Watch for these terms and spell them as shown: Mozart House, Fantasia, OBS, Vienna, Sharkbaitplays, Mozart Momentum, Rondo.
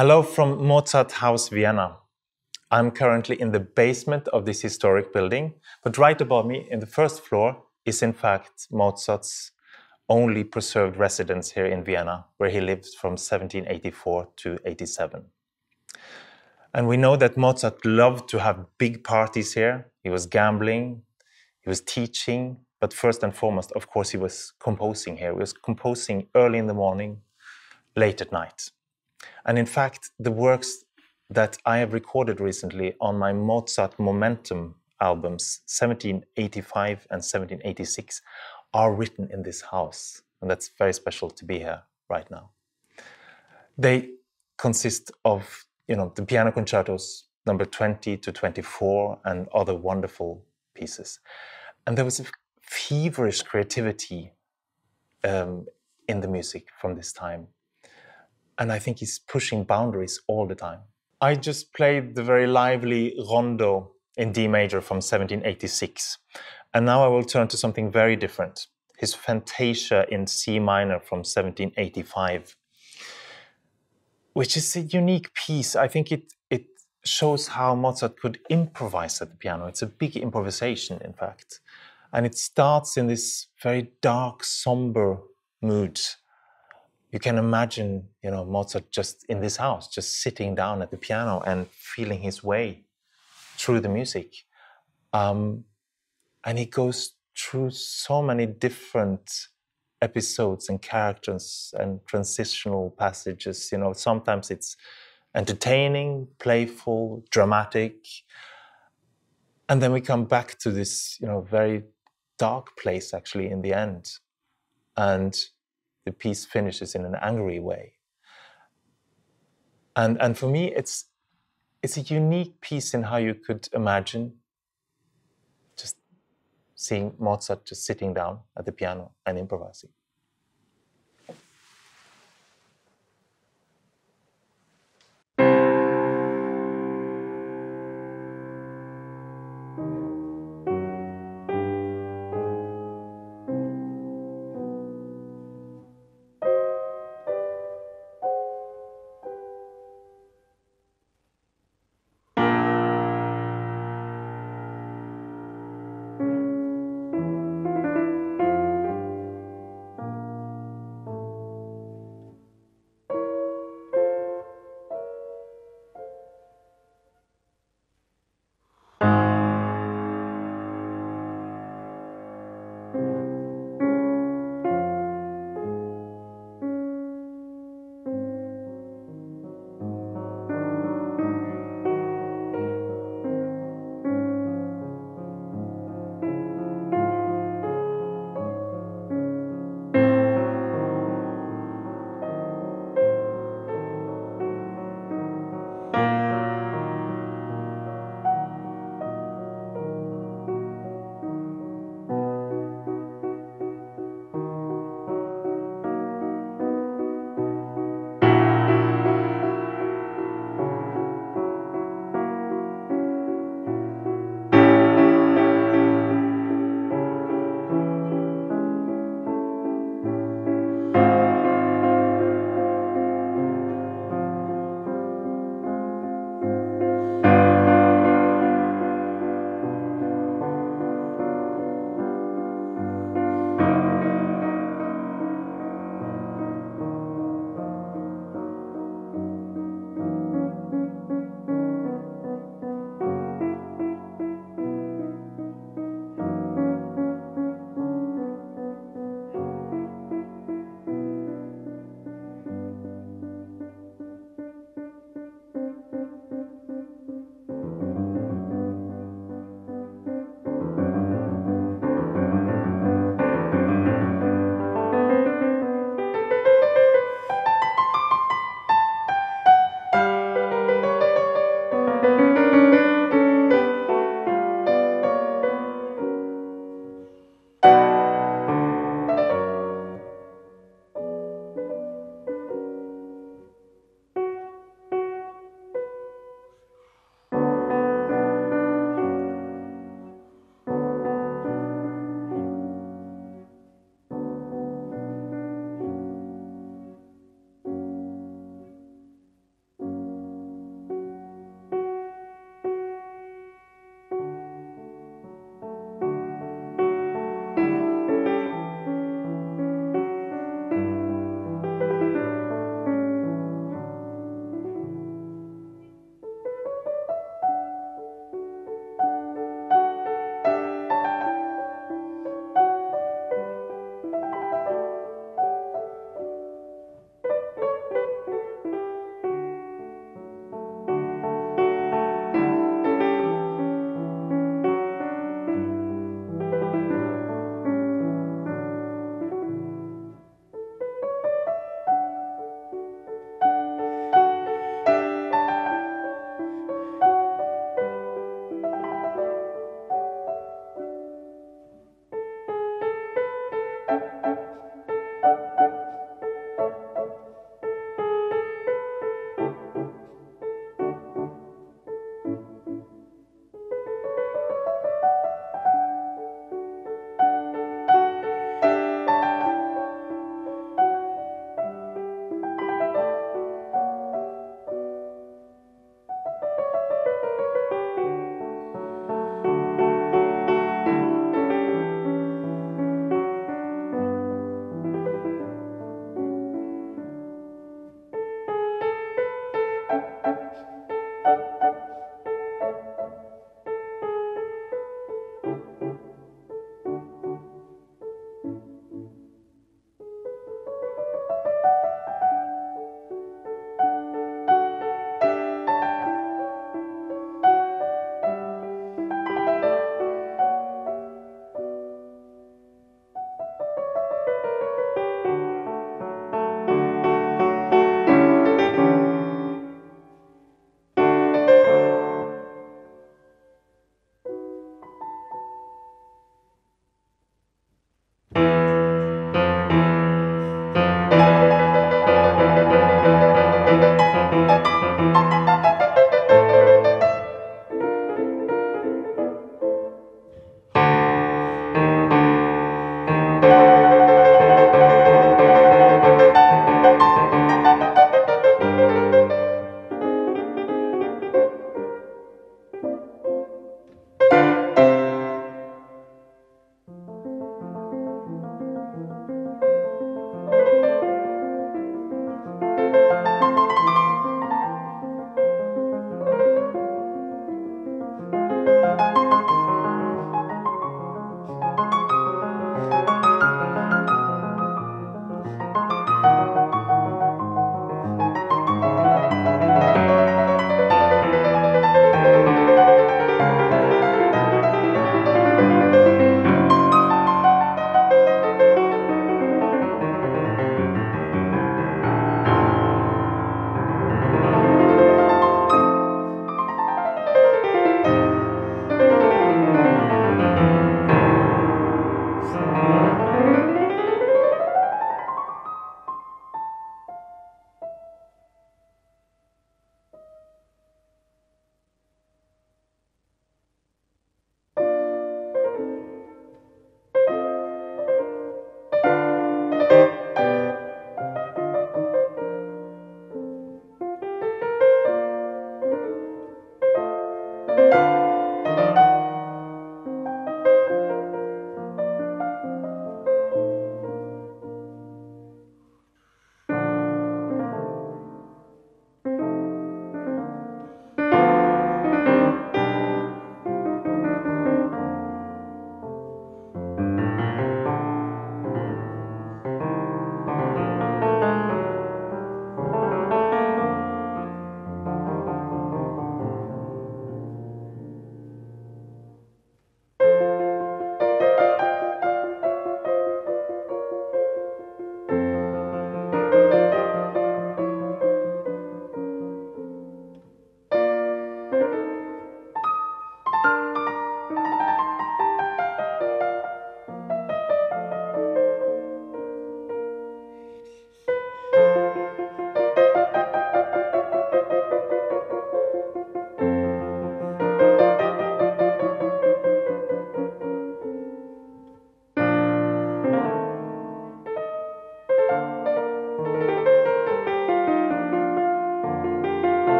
Hello from Mozart House, Vienna. I'm currently in the basement of this historic building, but right above me in the first floor is in fact Mozart's only preserved residence here in Vienna, where he lived from 1784 to 87. And we know that Mozart loved to have big parties here. He was gambling, he was teaching, but first and foremost, of course, he was composing here. He was composing early in the morning, late at night. And in fact, the works that I have recorded recently on my Mozart Momentum albums, 1785 and 1786, are written in this house. And that's very special to be here right now. They consist of, the piano concertos, number 20 to 24, and other wonderful pieces. And there was a feverish creativity in the music from this time. And I think he's pushing boundaries all the time. I just played the very lively Rondo in D major from 1786. And now I will turn to something very different, his Fantasia in C minor from 1785, which is a unique piece. I think it shows how Mozart could improvise at the piano. It's a big improvisation, in fact. And it starts in this very dark, somber mood. You can imagine, Mozart just in this house, just sitting down at the piano and feeling his way through the music. And he goes through so many different episodes and characters and transitional passages. Sometimes it's entertaining, playful, dramatic. And then we come back to this, very dark place actually in the end. And the piece finishes in an angry way. And for me, it's a unique piece in how you could imagine just seeing Mozart just sitting down at the piano and improvising.